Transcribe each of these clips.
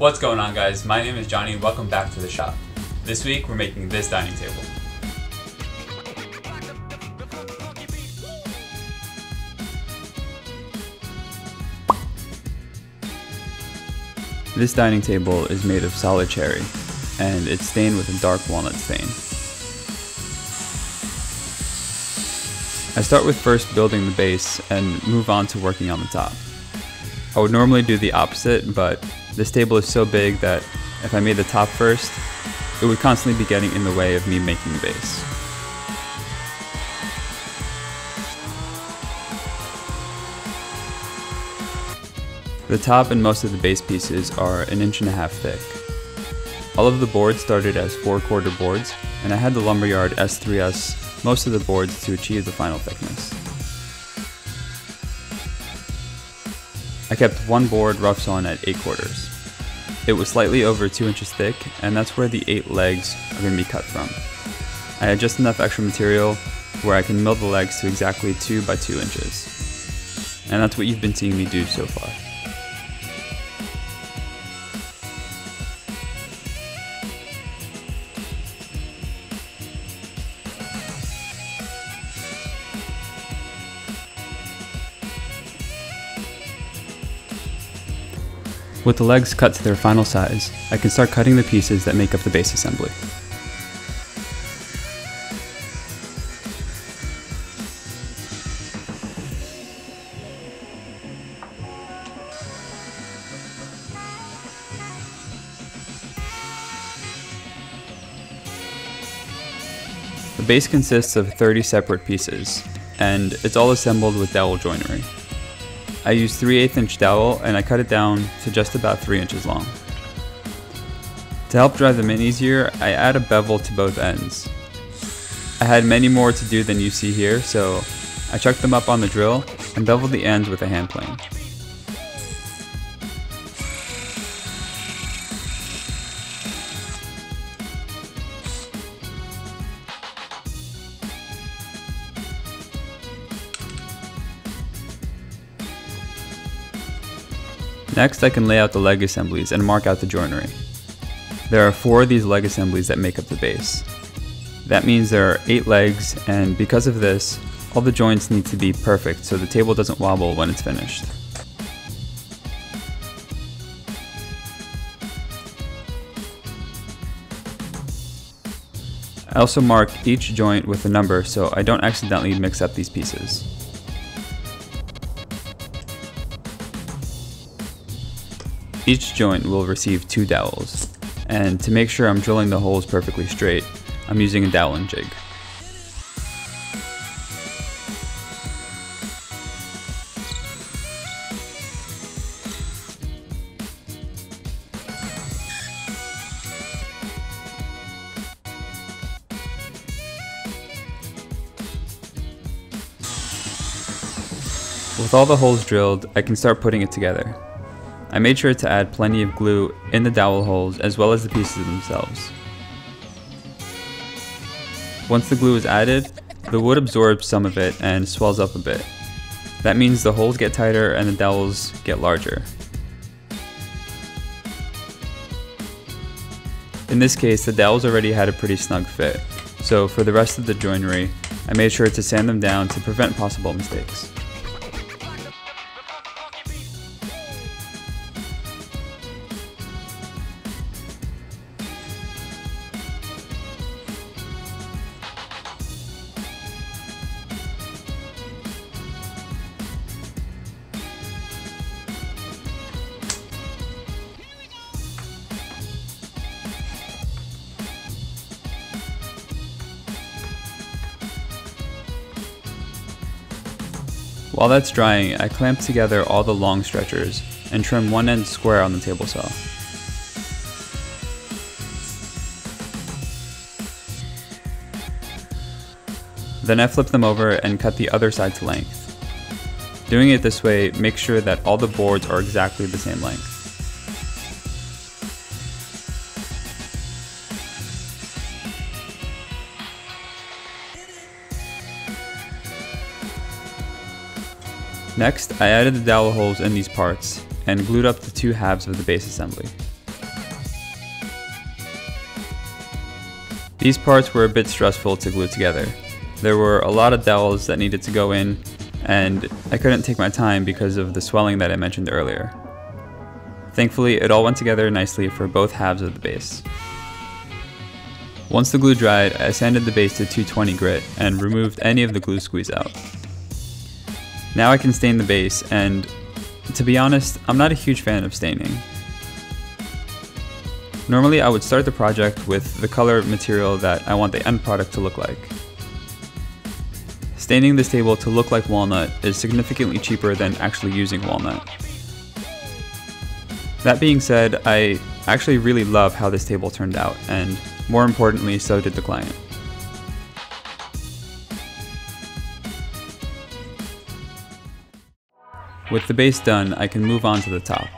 What's going on, guys? My name is Johnny and welcome back to the shop. This week we're making this dining table. This dining table is made of solid cherry and it's stained with a dark walnut stain. I start with first building the base and move on to working on the top. I would normally do the opposite, but this table is so big that if I made the top first, it would constantly be getting in the way of me making the base. The top and most of the base pieces are 1.5 inches thick. All of the boards started as 4/4 boards, and I had the Lumberyard S3S most of the boards to achieve the final thickness. I kept one board rough sawn at 8/4. It was slightly over 2 inches thick, and that's where the 8 legs are going to be cut from. I had just enough extra material where I can mill the legs to exactly 2 by 2 inches. And that's what you've been seeing me do so far. With the legs cut to their final size, I can start cutting the pieces that make up the base assembly. The base consists of 30 separate pieces, and it's all assembled with dowel joinery. I used 3/8-inch dowel and I cut it down to just about 3 inches long. To help drive them in easier, I add a bevel to both ends. I had many more to do than you see here, so I chucked them up on the drill and beveled the ends with a hand plane. Next, I can lay out the leg assemblies and mark out the joinery. There are 4 of these leg assemblies that make up the base. That means there are 8 legs, and because of this, all the joints need to be perfect so the table doesn't wobble when it's finished. I also mark each joint with a number so I don't accidentally mix up these pieces. Each joint will receive 2 dowels, and to make sure I'm drilling the holes perfectly straight, I'm using a doweling jig. With all the holes drilled, I can start putting it together. I made sure to add plenty of glue in the dowel holes as well as the pieces themselves. Once the glue is added, the wood absorbs some of it and swells up a bit. That means the holes get tighter and the dowels get larger. In this case, the dowels already had a pretty snug fit, so for the rest of the joinery, I made sure to sand them down to prevent possible mistakes. While that's drying, I clamp together all the long stretchers and trim one end square on the table saw. Then I flip them over and cut the other side to length. Doing it this way, make sure that all the boards are exactly the same length. Next, I added the dowel holes in these parts and glued up the 2 halves of the base assembly. These parts were a bit stressful to glue together. There were a lot of dowels that needed to go in, and I couldn't take my time because of the swelling that I mentioned earlier. Thankfully, it all went together nicely for both halves of the base. Once the glue dried, I sanded the base to 220 grit and removed any of the glue squeeze out. Now I can stain the base, and to be honest, I'm not a huge fan of staining. Normally I would start the project with the color material that I want the end product to look like. Staining this table to look like walnut is significantly cheaper than actually using walnut. That being said, I actually really love how this table turned out, and more importantly, so did the client. With the base done, I can move on to the top.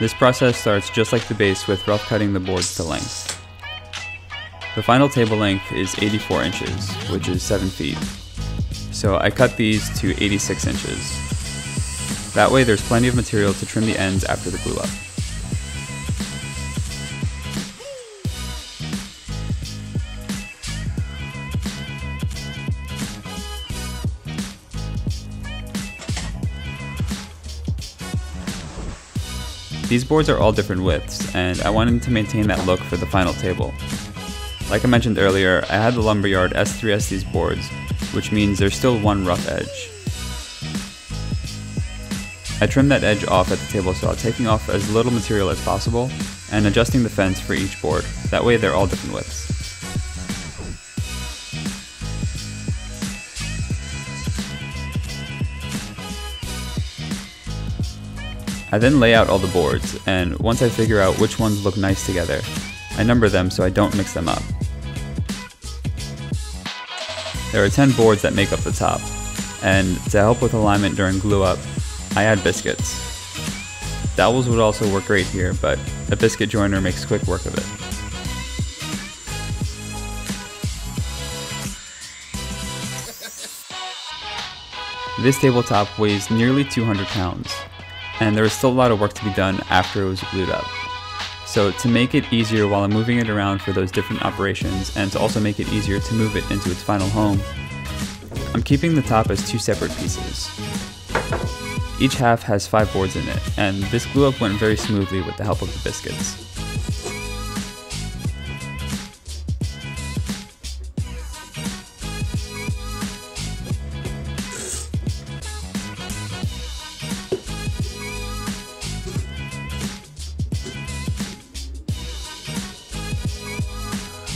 This process starts just like the base with rough cutting the boards to length. The final table length is 84 inches, which is 7 feet. So I cut these to 86 inches. That way there's plenty of material to trim the ends after the glue up. These boards are all different widths, and I wanted to maintain that look for the final table. Like I mentioned earlier, I had the Lumberyard S3S these boards, which means there's still one rough edge. I trimmed that edge off at the table saw, taking off as little material as possible, and adjusting the fence for each board. That way they're all different widths. I then lay out all the boards, and once I figure out which ones look nice together, I number them so I don't mix them up. There are 10 boards that make up the top, and to help with alignment during glue up, I add biscuits. Dowels would also work great here, but a biscuit joiner makes quick work of it. This tabletop weighs nearly 200 pounds. And there was still a lot of work to be done after it was glued up. So to make it easier while I'm moving it around for those different operations, and to also make it easier to move it into its final home, I'm keeping the top as two separate pieces. Each half has 5 boards in it, and this glue up went very smoothly with the help of the biscuits.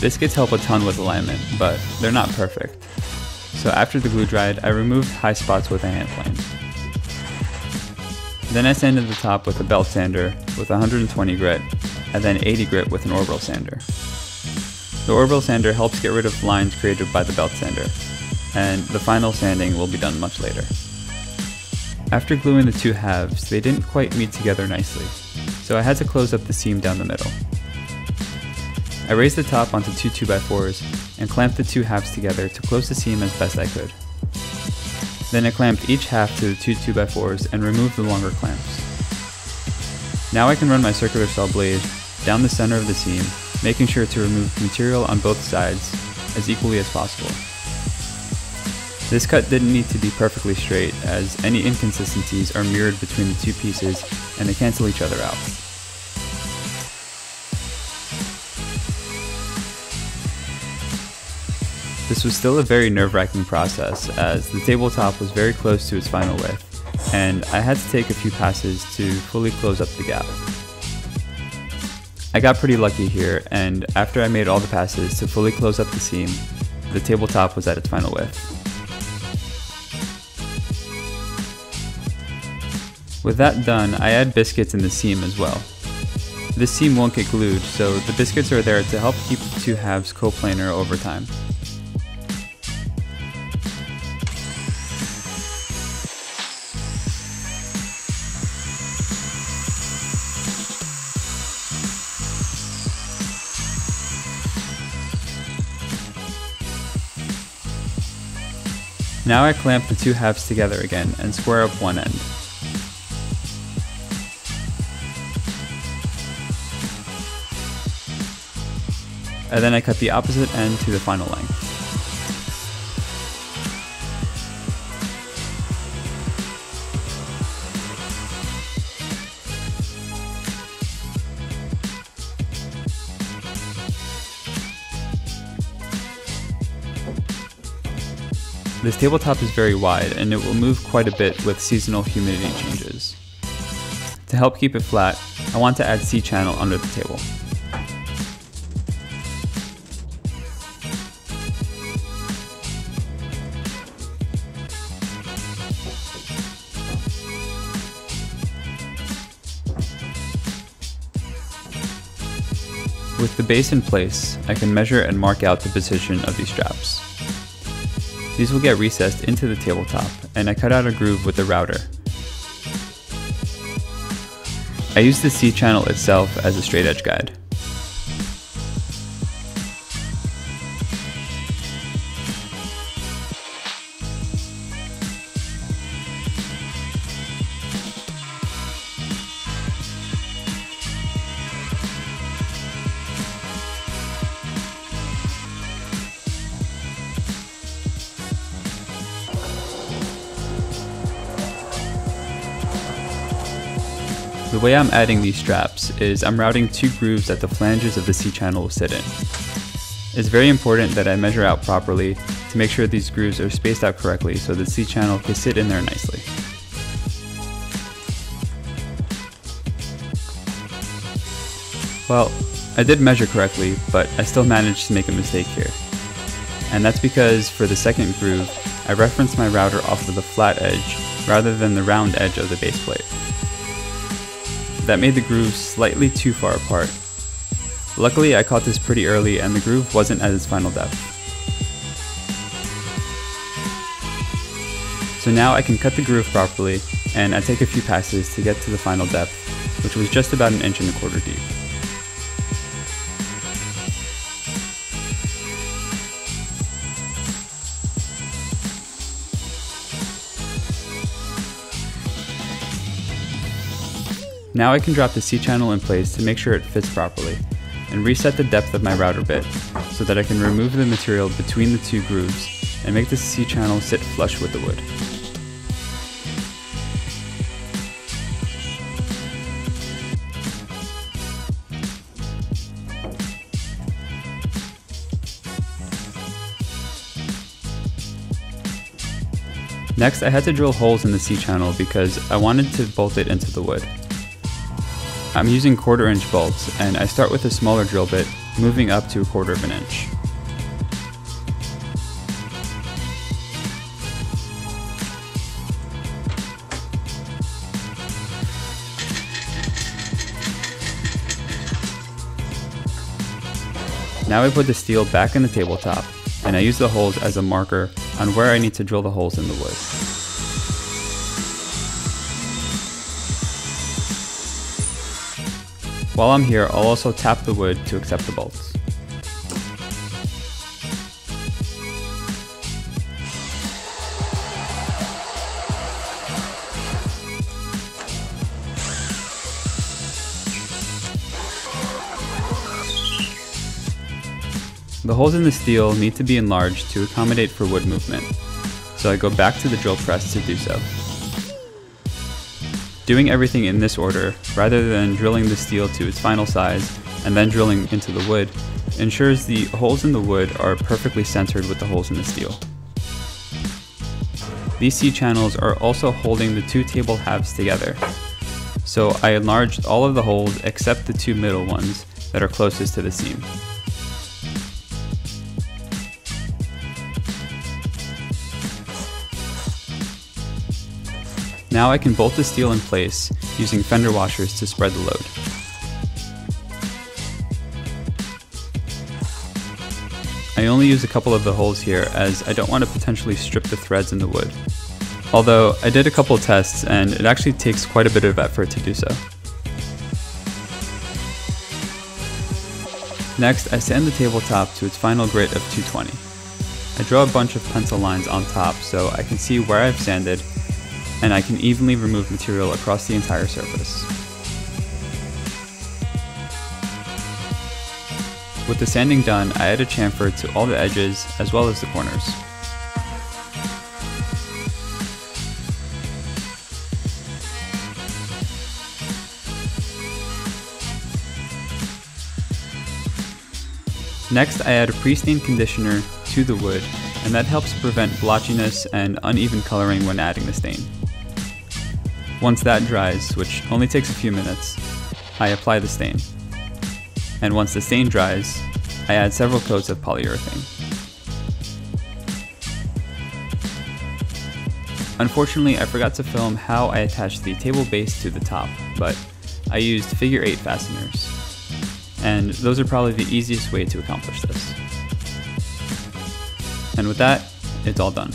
Biscuits help a ton with alignment, but they're not perfect. So after the glue dried, I removed high spots with a hand plane. Then I sanded the top with a belt sander with 120 grit, and then 80 grit with an orbital sander. The orbital sander helps get rid of lines created by the belt sander, and the final sanding will be done much later. After gluing the two halves, they didn't quite meet together nicely, so I had to close up the seam down the middle. I raised the top onto two 2x4s and clamped the two halves together to close the seam as best I could. Then I clamped each half to the two 2x4s and removed the longer clamps. Now I can run my circular saw blade down the center of the seam, making sure to remove material on both sides as equally as possible. This cut didn't need to be perfectly straight, as any inconsistencies are mirrored between the two pieces and they cancel each other out. This was still a very nerve-wracking process, as the tabletop was very close to its final width, and I had to take a few passes to fully close up the gap. I got pretty lucky here, and after I made all the passes to fully close up the seam, the tabletop was at its final width. With that done, I add biscuits in the seam as well. This seam won't get glued, so the biscuits are there to help keep the two halves coplanar over time. Now I clamp the two halves together again and square up one end. and then I cut the opposite end to the final length. This tabletop is very wide and it will move quite a bit with seasonal humidity changes. To help keep it flat, I want to add C-channel under the table. With the base in place, I can measure and mark out the position of these straps. These will get recessed into the tabletop, and I cut out a groove with the router. I use the C-channel itself as a straight edge guide. The way I'm adding these straps is I'm routing two grooves that the flanges of the C-channel will sit in. It's very important that I measure out properly to make sure these grooves are spaced out correctly so the C-channel can sit in there nicely. Well, I did measure correctly, but I still managed to make a mistake here. And that's because for the second groove, I referenced my router off of the flat edge rather than the round edge of the base plate. That made the grooves slightly too far apart. Luckily, I caught this pretty early and the groove wasn't at its final depth. So now I can cut the groove properly, and I take a few passes to get to the final depth, which was just about 1.25 inches deep. Now I can drop the C-channel in place to make sure it fits properly, and reset the depth of my router bit so that I can remove the material between the two grooves and make the C-channel sit flush with the wood. Next, I had to drill holes in the C-channel because I wanted to bolt it into the wood. I'm using 1/4-inch bolts, and I start with a smaller drill bit, moving up to 1/4 inch. Now I put the steel back in the tabletop, and I use the holes as a marker on where I need to drill the holes in the wood. While I'm here, I'll also tap the wood to accept the bolts. The holes in the steel need to be enlarged to accommodate for wood movement, so I go back to the drill press to do so. Doing everything in this order, rather than drilling the steel to its final size and then drilling into the wood, ensures the holes in the wood are perfectly centered with the holes in the steel. These C-channels are also holding the two table halves together, so I enlarged all of the holes except the two middle ones that are closest to the seam. Now I can bolt the steel in place using fender washers to spread the load. I only use a couple of the holes here as I don't want to potentially strip the threads in the wood. Although I did a couple tests and it actually takes quite a bit of effort to do so. Next, I sand the tabletop to its final grit of 220. I draw a bunch of pencil lines on top so I can see where I've sanded, and I can evenly remove material across the entire surface. With the sanding done, I added chamfer to all the edges as well as the corners. Next, I add a pre-stain conditioner to the wood, and that helps prevent blotchiness and uneven coloring when adding the stain. Once that dries, which only takes a few minutes, I apply the stain. And once the stain dries, I add several coats of polyurethane. Unfortunately, I forgot to film how I attached the table base to the top, but I used figure 8 fasteners. And those are probably the easiest way to accomplish this. And with that, it's all done.